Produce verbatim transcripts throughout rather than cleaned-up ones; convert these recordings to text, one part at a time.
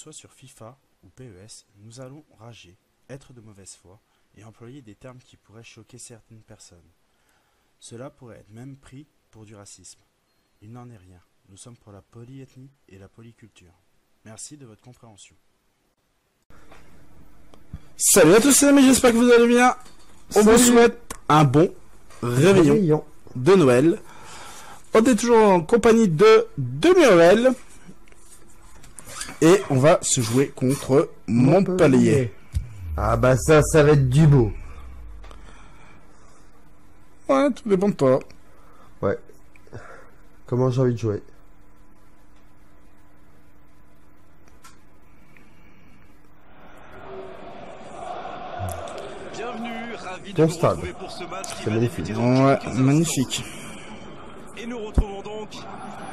soit sur FIFA ou P E S, nous allons rager, être de mauvaise foi et employer des termes qui pourraient choquer certaines personnes. Cela pourrait être même pris pour du racisme. Il n'en est rien, nous sommes pour la polyethnie et la polyculture. Merci de votre compréhension. Salut à tous les amis, j'espère que vous allez bien. On Salut. vous souhaite un bon réveillon, réveillon de Noël. On est toujours en compagnie de Demi-Noël. Et on va se jouer contre Montpellier. Montpellier. Ah bah ça, ça va être du beau. Ouais, tout dépend de toi. Ouais. Comment j'ai envie de jouer? Bon stade. C'est magnifique. Ouais, magnifique. Et nous retrouvons donc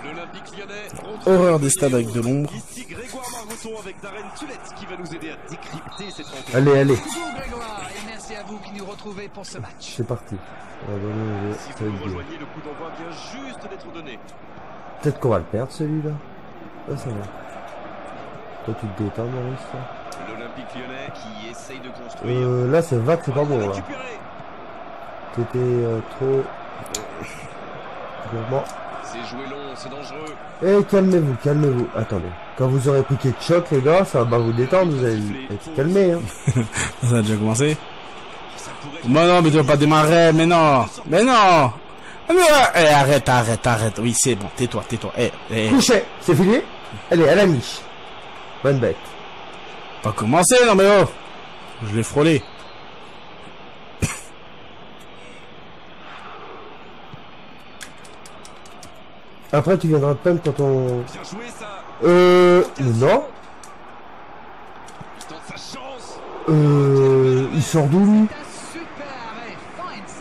l'Olympique Lyonnais. Horreur des stades avec de l'ombre. Ici Grégoire Margoton avec Darren Tulette qui va nous aider à décrypter cette rencontre. Allez, allez. Bonjour Grégoire et merci à vous qui nous retrouvez pour ce match. C'est parti. Si vous nous rejoignez, le coup d'envoi vient juste d'être donné. Peut-être qu'on va le perdre celui-là. Ouais, ça va. Toi, tu te détends, Maurice. L'Olympique Lyonnais qui essaye de construire. Euh, là, c'est vague, c'est pas bon. T'étais euh, trop. C'est joué long, c'est dangereux. Eh, calmez-vous, calmez-vous. Attendez. Quand vous aurez piqué de choc, les gars, ça va vous détendre, vous allez être calmés. Hein. Ça a déjà commencé. Bah non, mais tu vas pas démarrer, mais non. Mais non. Mais eh, arrête, arrête, arrête. Oui, c'est bon, tais-toi, tais-toi. Eh, eh. Couché, c'est fini. Allez, à la niche. Bonne bête. Pas commencé, non mais oh. Je l'ai frôlé. Après tu viendras de peine quand on... Euh... Non. Euh... Il sort d'où lui?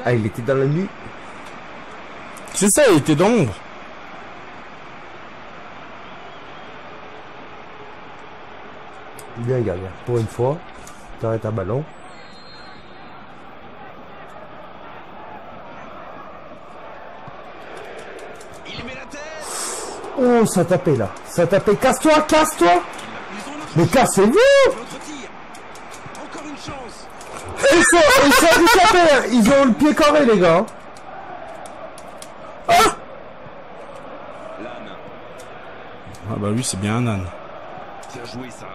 Ah il était dans la nuit. C'est ça, il était dans l'ombre. Bien gardien, pour une fois. T'arrêtes un ballon. Oh, ça tapait là. Ça tapait. Casse-toi, casse-toi. Mais cassez-vous. Ils sont, ils sont du terre. Ils ont le pied carré, les gars. Ah, ah bah lui, c'est bien un âne. Bien joué, ça.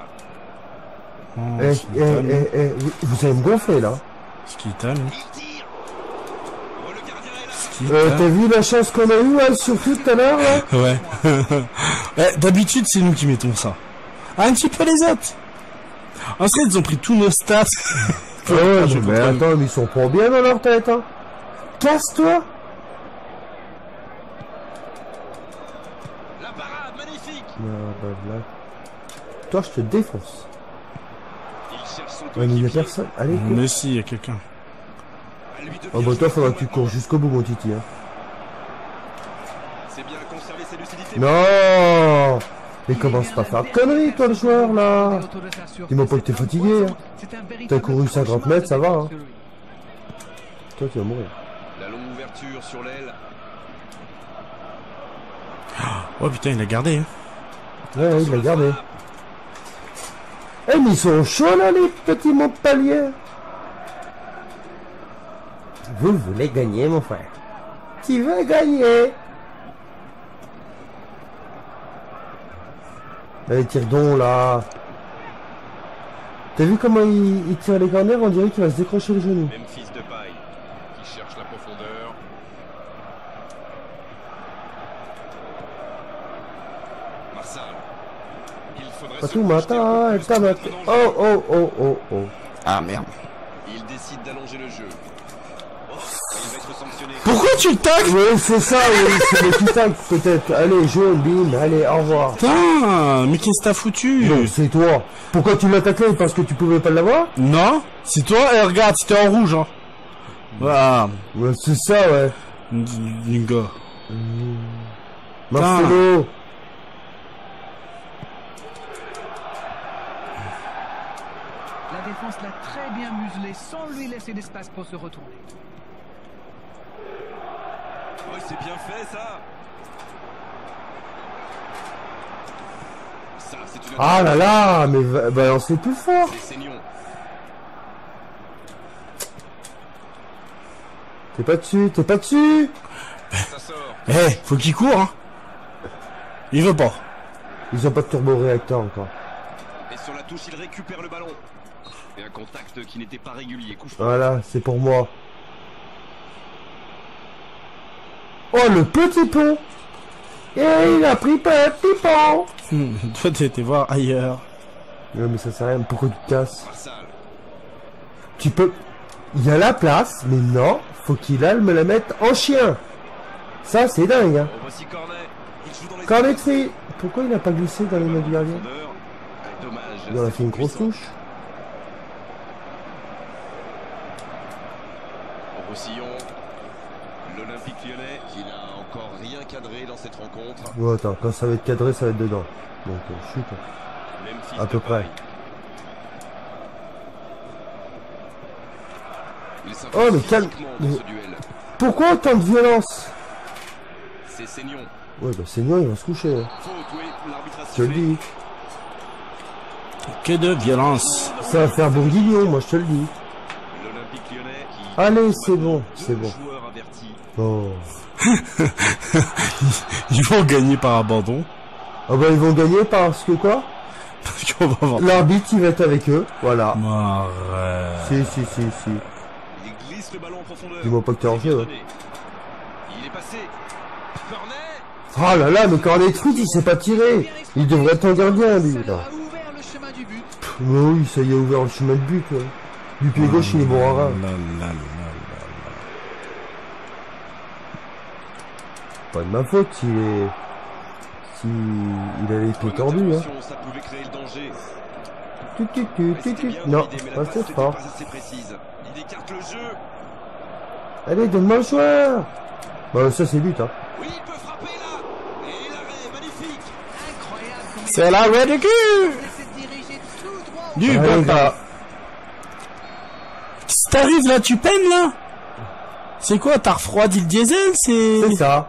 Oh, eh, eh, eh, eh, vous allez me gonfler, là. Ce qui t'aime. Euh, t'as vu la chance qu'on a eue, hein, surtout tout à l'heure, là. Ouais. eh, d'habitude, c'est nous qui mettons ça. Ah, un petit peu les autres. En fait, ils ont pris tous nos stats. ouais, ouais, je mais attends, mais ils sont pas bien dans leur tête, hein. Casse-toi. La parade, magnifique. Non, bah, là. Toi, je te défonce. Ouais, mais il y a personne. Allez, cours. Mais si, il y a quelqu'un. Oh bah toi faudra que tu cours jusqu'au bout mon titi hein. C'est bien conserver ses lucidités. Non. Mais commence pas à faire de conneries toi le joueur là. Dis-moi pas que t'es fatigué hein. T'as couru cinquante mètres ça va hein. Toi tu vas mourir. La longue ouverture sur l'aile. Oh putain il l'a gardé hein. Ouais, ouais il l'a gardé. Eh mais ils sont chauds là les petits Montpellier. Vous voulez gagner, mon frère. Tu veux gagner. Allez, tire donc, là. T'as vu comment il, il tire les corners? On dirait qu'il va se décrocher le genou. Même fils de paille, qui cherche la profondeur. Marcel, il faudrait... Pas tout matin, elle t'a maté. Oh, oh, oh, oh, oh. Ah, merde. Il décide d'allonger le jeu. Pourquoi tu le taques? Oui, c'est ça, oui, c'est le tac peut-être. Allez, jaune, bim, allez, au revoir. Putain, mais qu'est-ce que t'as foutu? Non, c'est toi. Pourquoi tu l'as taclé? Parce que tu pouvais pas l'avoir? Non, c'est toi, et regarde, c'était en rouge, hein. Voilà. Ouais, c'est ça, ouais. Ninja. Marcelo. La défense l'a très bien muselé, sans lui laisser d'espace pour se retourner. Oh, c'est bien fait ça. Ah là là, mais balancez plus fort. T'es pas dessus, t'es pas dessus. Eh, hey, faut qu'il court, hein. Il veut pas. Ils ont pas de turboréacteur encore. Et sur la touche, il récupère le ballon. Et un contact qui n'était pas régulier. Couche. Voilà, c'est pour moi. Oh, le petit pont. Et il a pris pas un petit pont. Toi, t'étais voir ailleurs. Non, mais ça sert à rien. Pourquoi tu te casses? Tu peux... Il y a la place, mais non, faut qu'il aille me la mettre en chien. Ça, c'est dingue, hein. Cornet, c'est... Pourquoi il n'a pas glissé dans les mains du gardien? Il en a fait une grosse touche. Roussillon, l'Olympique Lyonnais, qui n'a encore rien cadré dans cette rencontre. Oh, attends, quand ça va être cadré, ça va être dedans. Donc, euh, chute. Hein. À peu près. Oh, mais calme. Mais... Pourquoi autant de violence? C'est Saignon. Ouais, bah Saignon, il va se coucher. Hein. Je te le dis. Que de violence. Ça va faire bourguignon, moi je te le dis. Allez, c'est bon, c'est bon. Oh. Ils vont gagner par abandon. Ah bah ils vont gagner parce que quoi? L'arbitre il va être avec eux, voilà. Marre... Si, si, si, si. Il glisse le ballon en profondeur. Dis-moi pas que t'es en jeu. Il est passé. Cornet. Ah là là, le Cornet de foot, il s'est pas tiré. Il devrait être un gardien, lui. Là. Pff, oui, ça y a ouvert le chemin de but, quoi. Du pied gauche, il est bon à rien. Pas de ma faute, il est... Si... Il a les pieds tordus, hein. Tu, tu, tu, tu, tu. Non, pas assez fort. Il écarte le jeu. Allez, donne-moi le joueur. Bah ça c'est but, hein. Oui, il peut frapper là. Et l'arrêt magnifique. Incroyable. C'est la voie du cul. Du papa. Si t'arrives là, tu peines là. C'est quoi? T'as refroidi le diesel? C'est... C'est ça.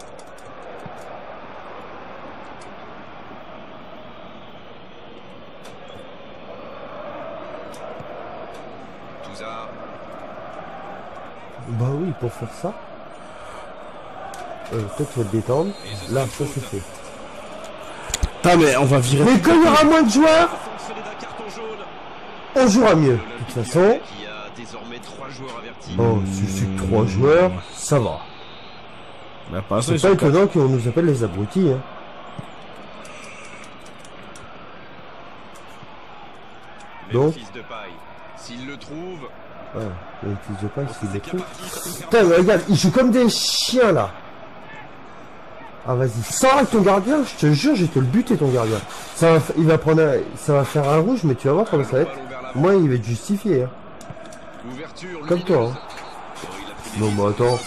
Bah oui, pour faire ça. Euh, peut-être tu vas te détendre. Là, ça c'est fait. Putain, mais on va virer. Mais quand il y aura moins de joueurs, on jouera mieux. De toute façon. Bon, si c'est trois joueurs, ça va. C'est pas étonnant qu'on nous appelle les abrutis, hein. Donc. S'il le trouve. Ouais, le fils de paille, c'est des trucs. Putain, mais regarde, ils jouent comme des chiens là. Ah, vas-y, sors avec ton gardien, je te jure, je vais te le buter ton gardien. Ça va, il va prendre un, ça va faire un rouge, mais tu vas voir comment ça va être. Moi, il va être justifié. Hein. Comme toi. Hein. Non, mais attends.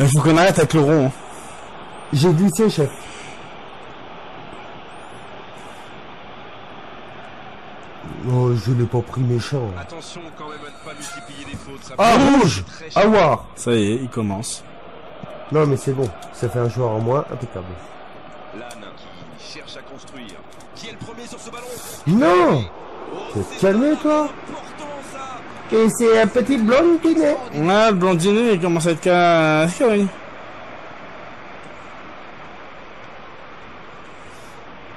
Il faut qu'on arrête avec le rond. Hein. J'ai glissé, chef. Oh, je l'ai pas pris méchant. Attention quand même à ne pas multiplier les fautes. Ça ah, rouge! À voir! Ça y est, il commence. Non, mais c'est bon. Ça fait un joueur en moins, impeccable. L'âne qui cherche à construire. Qui est le premier sur ce ballon? Non! Oh, t'es calmé, toi! Et c'est un petit blondinet. Ouais, blondinet, il commence à être qu'à... Oui.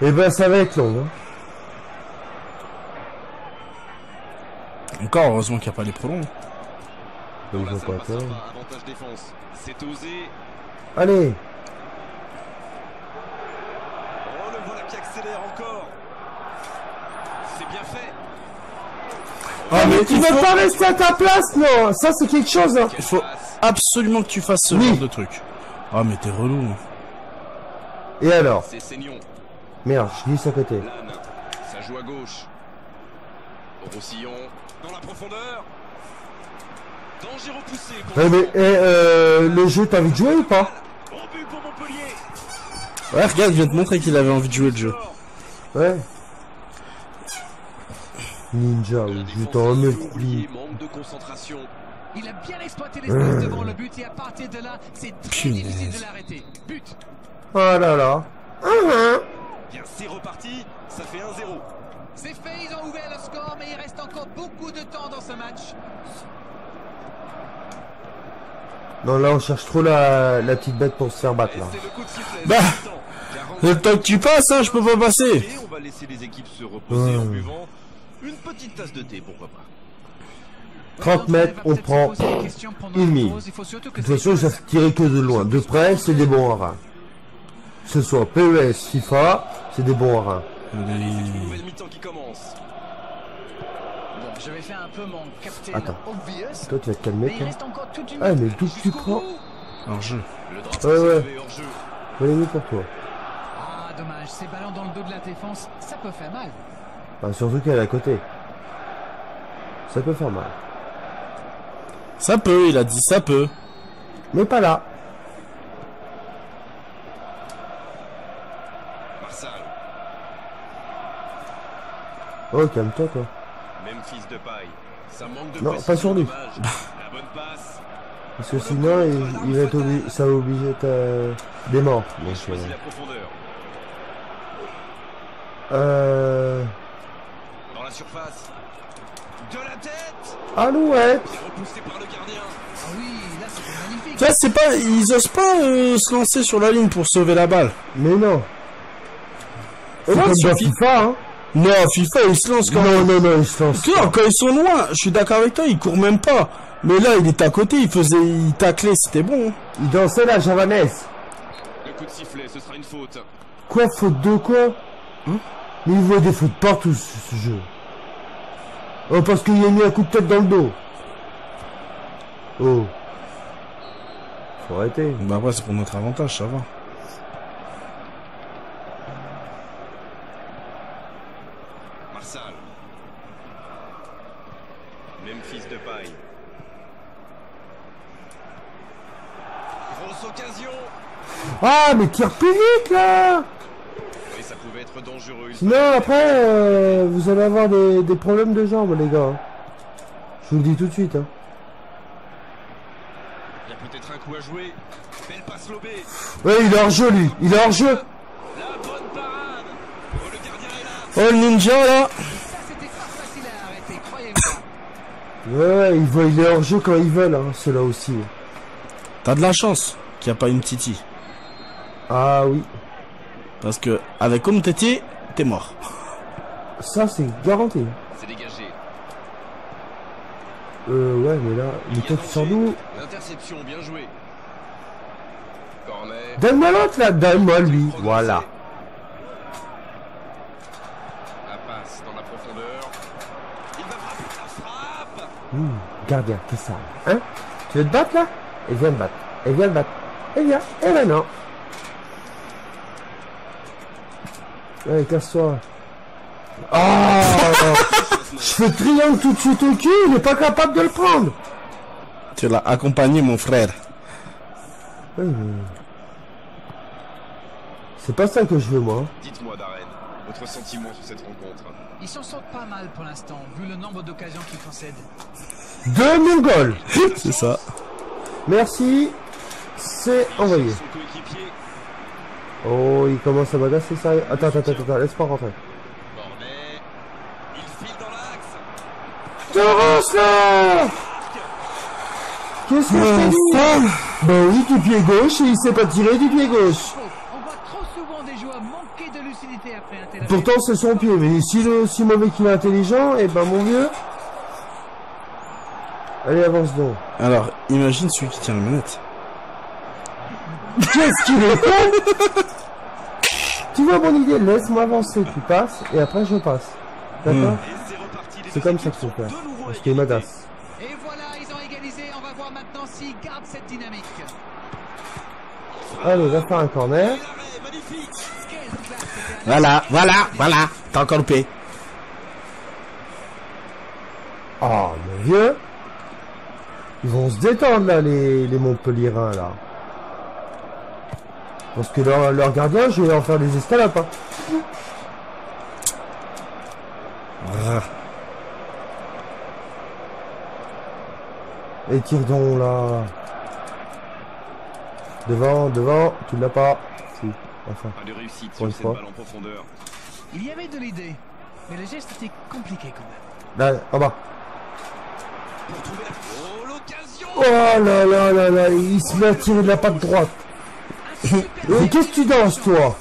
Eh ben, ça va être long, hein. Encore heureusement qu'il n'y a pas les prolongs. Donc, ils ont pas peur. Allez. Oh, le voilà qui accélère encore. C'est bien fait. Ah, ah mais, mais tu ne veux pas rester à ta place, non. Ça c'est quelque chose. Hein. Il faut absolument que tu fasses ce oui. genre de truc. Ah oh, mais t'es relou. Hein. Et alors? Merde, je glisse à côté. Ça joue à gauche. Roussillon dans la profondeur. Danger repoussé. Ouais, mais eh, euh, le jeu, t'as envie de jouer ou pas? Ouais, regarde, je viens te montrer qu'il avait envie de jouer le jeu. Ouais. Ninja, je t'en ai manque de concentration. Il a bien exploité l'espace devant le but et à partir de là, c'est très difficile de l'arrêter. But. Oh là là. bien c'est reparti, ça fait un zéro. C'est fait, ils ont ouvert le score, mais il reste encore beaucoup de temps dans ce match. Non, là on cherche trop la, la petite bête pour se faire battre là. Bah, le temps que tu passes, hein, je peux pas passer. On va laisser les équipes se reposer en buvant une petite tasse de thé, pourquoi pas. trente mètres, on prend une. De toute façon, ça se tirait que de loin. De près, c'est des bons harins. Que ce soit P E S, FIFA, c'est des bons harins. Attends, toi tu vas te calmer. Ah, mais d'où tu prends? Hors jeu. Ouais, ouais. Voyez-nous pourquoi. Ah, dommage, ces ballons dans le dos de la défense, ça peut faire mal. Bah, surtout qu'elle est à côté. Ça peut faire mal. Ça peut, il a dit ça peut. Mais pas là. Oh, calme-toi, quoi. Même fils de paille. Ça manque de non, pas sur lui. Parce que sinon, il, il va être obligé, ça va obliger ta... des morts. Donc, euh... euh... Dans la surface. De la tête. Alouette. Ça c'est pas, ils osent pas euh, se lancer sur la ligne pour sauver la balle. Mais non. C'est comme FIFA. FIFA hein. Non, FIFA ils se lancent quand même. Non non non, ils se lancent. Quand, quand ils sont loin, je suis d'accord avec toi, ils courent même pas. Mais là il était à côté, il faisait, il taclait, c'était bon. Il dansait la javanaise. Le coup de sifflet, ce sera une faute. Quoi, faute de quoi hein? Mais il voit des fautes partout ce, ce jeu. Oh, parce qu'il a mis un coup de tête dans le dos. Oh. Faut arrêter. Bah ouais, c'est pour notre avantage, ça va. Marcel. Même fils de paille. Grosse occasion. Ah, mais tire plus vite, là. Ça pouvait être dangereux. Non, après, euh, vous allez avoir des, des problèmes de jambes, les gars. Je vous le dis tout de suite. Hein. Il y a peut-être un coup à jouer. Belle passe lobée. Ouais, il est hors jeu, lui. Il est hors jeu. La bonne parade. Oh, le gardien est là. Oh, le ninja, là. Ça, c'était pas facile à arrêter, croyez-moi. Ouais, il est hors jeu quand ils veulent, hein, ceux-là aussi. T'as de la chance qu'il n'y a pas une titi. Ah, oui. Parce que, avec comme t'étais, t'es mort. Ça, c'est garanti. C'est dégagé. Euh, ouais, mais là, il est sans nous. L'interception, bien joué. Cornet. Donne-moi l'autre, là. Donne-moi lui. Voilà. La passe dans la profondeur. Il va frapper la frappe. Mmh, gardien, t'es ça. Hein? Tu veux te battre, là? Et viens te battre. Et viens te battre. Et viens. Et ben non. Allez, casse-toi. Oh, je fais triangle tout de suite au cul, il n'est pas capable de le prendre. Tu l'as accompagné, mon frère. C'est pas ça que je veux, moi. Dites-moi, Darren, votre sentiment sur cette rencontre. Ils s'en sortent pas mal pour l'instant, vu le nombre d'occasions qu'ils concèdent. Deux mongols. C'est ça. Merci. C'est envoyé. Oh, il commence à m'agacer, ça. Attends, attends, attends, attends, laisse pas rentrer. Cornet, il file dans l'axe. Torrance là. Qu'est-ce que c'est dit? Ben oui, du pied gauche, et il s'est pas tiré du pied gauche. On voit trop souvent des joueurs manquer de lucidité après un tel. Pourtant, c'est son pied, mais si il est aussi mauvais qu'il est intelligent, et ben mon vieux. Allez, avance donc. Alors, imagine celui qui tient la manette. Qu'est-ce qu'il est con. Tu vois mon idée, laisse-moi avancer, tu passes et après je passe. D'accord. Mmh. C'est comme ça que ça se passe. Parce qu'il m'agace. Et voilà, ils ont égalisé, on va voir maintenant s'ils gardent cette dynamique. Allez, va faire un corner. Voilà, voilà, voilà, t'as encore loupé. Oh mon vieux. Ils vont se détendre là, les, les Montpellierins là. Parce que leur, leur gardien, je vais leur faire des escalades. Hein. Ah. Et tire donc là. Devant, devant, tu l'as pas. Si. Enfin, pas de réussite pour une fois. Il y avait de l'idée, mais le geste était compliqué quand même. Là, en bas. Oh, l'occasion! Oh là là là là, il se met à tirer de la patte droite. Mais qu'est-ce que tu danses, toi?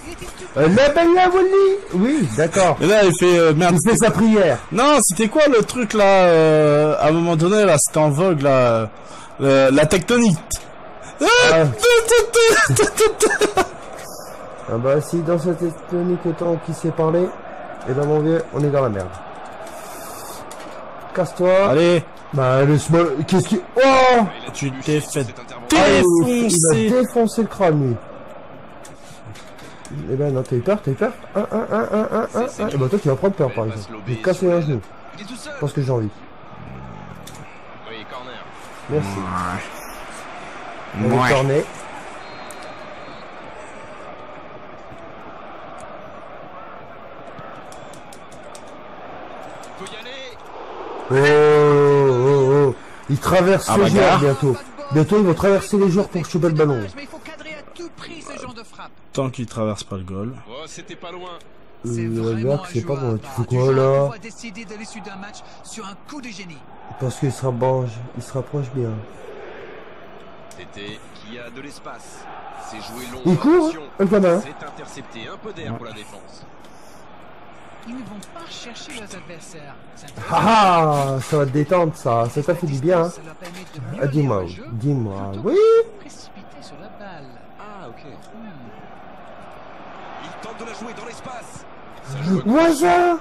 Euh, la belle la volley. Oui, d'accord. Et là, il fait euh, merde. Il fait sa prière. Non, c'était quoi le truc là euh, à un moment donné là, c'était en vogue là, euh, la tectonite. Ah, ah. Ah bah si dans cette tectonique autant qui sait parler, et ben mon vieux, on est dans la merde. Casse-toi. Allez. Bah le small, qu'est-ce que... Oh, tu t'es fait défoncer. Il a défoncé le crâne lui. Eh ben non, t'as eu peur, t'as eu peur. Un, un, un, un, un, un, un. Et bah toi tu vas prendre peur par exemple. Je vais casser un genou. Je pense que j'ai envie. Oui, corner. Merci. Allez, cornet. Oh, oh, oh. Il traverse ah, les joueurs bientôt. Bientôt, ils vont traverser les joueurs pour choper le ballon. Mais il faut cadrer à tout prix ce genre de frappe. Tant qu'il traverse pas le goal. Oh, c'était pas loin. Euh, c'est pas bon. Tu fais quoi là? Parce qu'il se rapproche, il se rapproche bien. C'était qui a de l'espace. C'est joué long. Il court. Un peu d'air. C'est intercepté. Un peu d'air pour la défense. Ils ne vont pas chercher leurs adversaires. Ah, ça va te détendre ça, ça t'a fait du bien. Hein. Dis-moi, dis-moi, oui. Précipiter sur la balle. Ah, ok. Hmm. Il tente de la jouer dans l'espace. Waja. Alors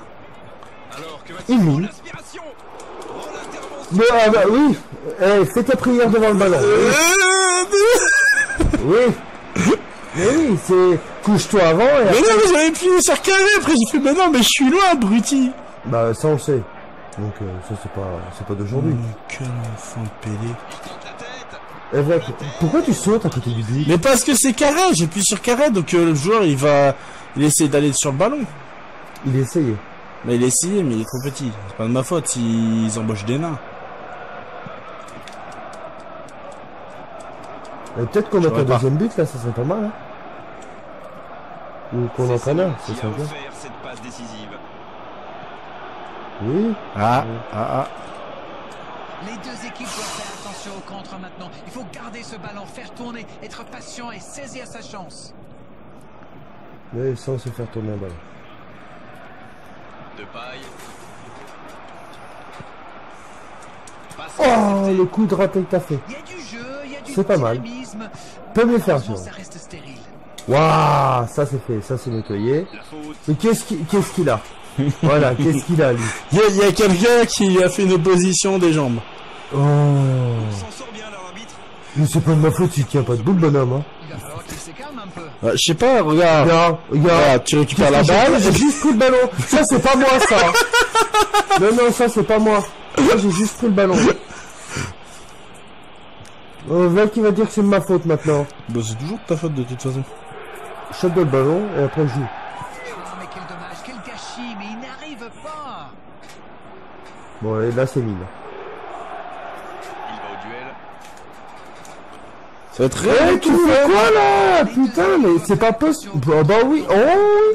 que va-t-il faire l'aspiration ? Oh, l'intervention. Mais ah, bah oui, eh, fais ta prière devant le ballon. Oui. Oui. Mais oui, c'est couche-toi avant et après... Mais non, mais j'avais plié sur carré, après j'ai fait, mais non, mais je suis loin, abruti. Bah, ça on le sait. Donc, euh, ça c'est pas, c'est pas d'aujourd'hui. Oh, quel enfant pédé. Eh, mec, pourquoi tu sautes à côté du but? Mais parce que c'est carré, j'appuie sur carré, donc euh, le joueur il va... Il essaie d'aller sur le ballon. Il essayait. Mais il essayait, mais il est trop petit. C'est pas de ma faute, ils, ils embauchent des nains. Peut-être qu'on mette un deuxième but là, ça serait pas mal. Hein. Ou qu'on entraîne un, ça serait bien. Oui. Ah, oui. Ah, ah. Les deux équipes doivent faire attention au contre maintenant. Il faut garder ce ballon, faire tourner, être patient et saisir sa chance. Mais sans se faire tourner un ballon. De paille. Oh, le coup de raté que t'as fait. C'est pas mal. Peut mieux faire, genre. Waouh, ça c'est fait, ça c'est nettoyé. Mais qu'est-ce qu'il qu'est-ce qu'il a? Voilà, qu'est-ce qu'il a lui? Il y a, a quelqu'un qui a fait une opposition des jambes. Oh. Mais c'est pas de ma faute, il tient pas de boule, bonhomme. Hein. Euh, je sais pas, regarde. Regarde, regarde. Ah, tu récupères la balle, j'ai juste pris le ballon. Ça c'est pas moi, ça. Non, non, ça c'est pas moi. Moi j'ai juste pris le ballon. Euh, Val qui va dire que c'est de ma faute maintenant. Bah c'est toujours de ta faute de toute façon. Chope le ballon et après joue. Oh, mais quel dommage, quel gâchis, mais il n'arrive pas. Bon et là c'est mine. Il va au duel. C'est très... Eh, tu fais quoi là? Putain mais c'est pas possible. Ah bah oui, oh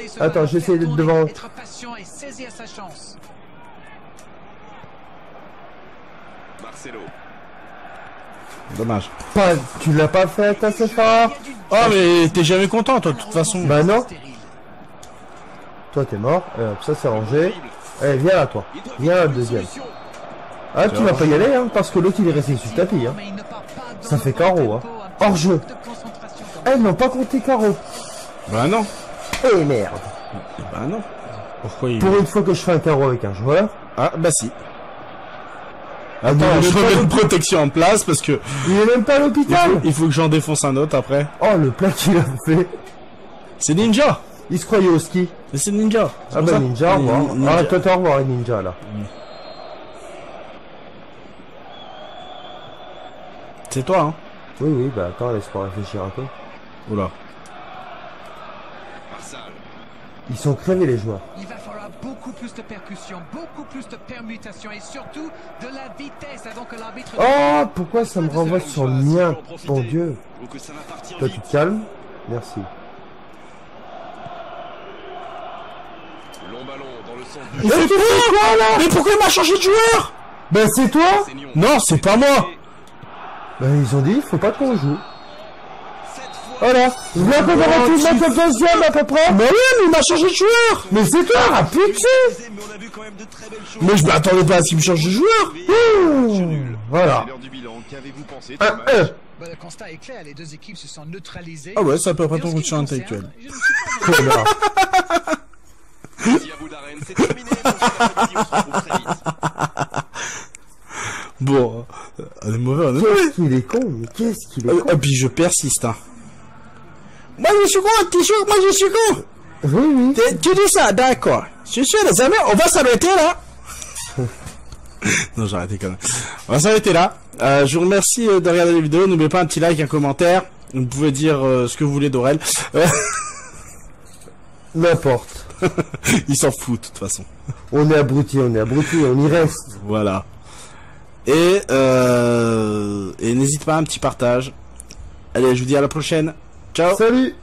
oui. Attends j'essaie d'être devant. Être patient et saisir sa chance. Marcelo. Dommage. Pas, tu l'as pas fait assez fort. Oh mais t'es jamais content toi de toute façon. Bah non. Toi t'es mort. Euh, ça c'est rangé. Allez viens là toi. Viens là le deuxième. Ah tu vas pas y aller hein parce que l'autre il est resté sur le tapis hein. Ça fait carreau hein. Hors jeu. Eh non pas compté carreau. Bah non. Eh merde. Bah non. Pourquoi il... Pour une fois que je fais un carreau avec un joueur. Ah bah si. Attends, Attends, je remets une protection en place parce que... Il est même pas à l'hôpital. Il, il faut que j'en défonce un autre après. Oh, le plat qu'il a fait. C'est Ninja. Il se croyait au ski. Mais c'est Ninja. Ah bah Ninja, au revoir. Ah, toi, t'as au revoir, Ninja, là. C'est toi, hein. Oui, oui, bah attends, laisse-moi réfléchir un peu. Oula. Ils sont crevés, les joueurs. Il va falloir beaucoup plus de percussions, beaucoup plus de permutations et surtout de la vitesse avant que l'arbitre... Oh, pourquoi ça me renvoie sur le mien, mon Dieu. Toi, tu te calmes. Merci. Long ballon dans le sens du jeu. Mais, pourquoi, là mais pourquoi il m'a changé de joueur? Ben c'est toi. Non, c'est pas moi. Ben ils ont dit, il faut pas qu'on joue. Voilà, je vais peu faire un petit match de deuxième à peu près. Mais oui, mais il m'a changé de joueur. Mais c'est toi, ah putain. Mais je m'attendais pas à ce qu'il me change de joueur. Mmh. Voilà. Ah, euh. Bah, le constat est clair, les deux équipes se sont neutralisées. Ah ouais, c'est à peu près ton coaching intellectuel. Bon, on est mauvais, on est mauvais. Il est con, mais qu'est-ce qu'il est con. Ah puis je persiste, hein. Moi je suis con, t'es sûr que moi je suis con? Oui, oui. Tu dis ça, d'accord. Je suis sûr, les amis, on va s'arrêter là. Non, j'ai arrêté quand même. On va s'arrêter là. Euh, je vous remercie de regarder les vidéos. N'oubliez pas un petit like, un commentaire. Vous pouvez dire euh, ce que vous voulez d'Aurel. Euh... N'importe. Il s'en fout, de toute façon. On est abrutis, on est abrutis, on y reste. Voilà. Et, euh... Et n'hésite pas à un petit partage. Allez, je vous dis à la prochaine. Ciao. Salut.